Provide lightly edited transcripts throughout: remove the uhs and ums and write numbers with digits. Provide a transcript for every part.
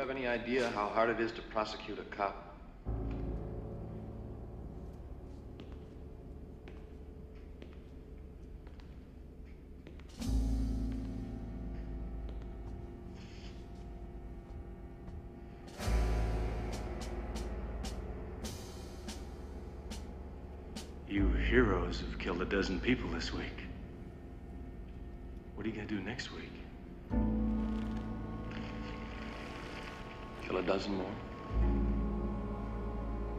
have any idea how hard it is to prosecute a cop? You heroes have killed a dozen people this week. What are you gonna do next week? Kill a dozen more?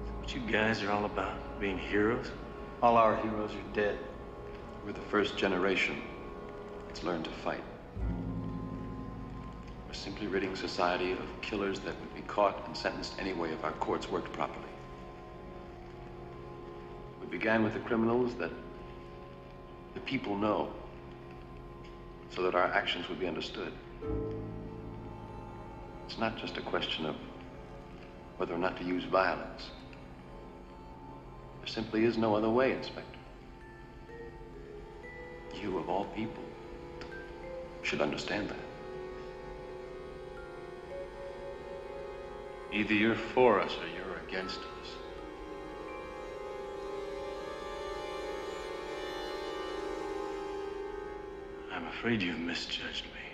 Is that what you guys are all about? Being heroes? All our heroes are dead. We're the first generation that's learned to fight. We're simply ridding society of killers that would be caught and sentenced anyway if our courts worked properly. Began with the criminals that the people know, so that our actions would be understood. It's not just a question of whether or not to use violence. There simply is no other way, Inspector. You, of all people, should understand that. Either you're for us or you're against us. I'm afraid you've misjudged me.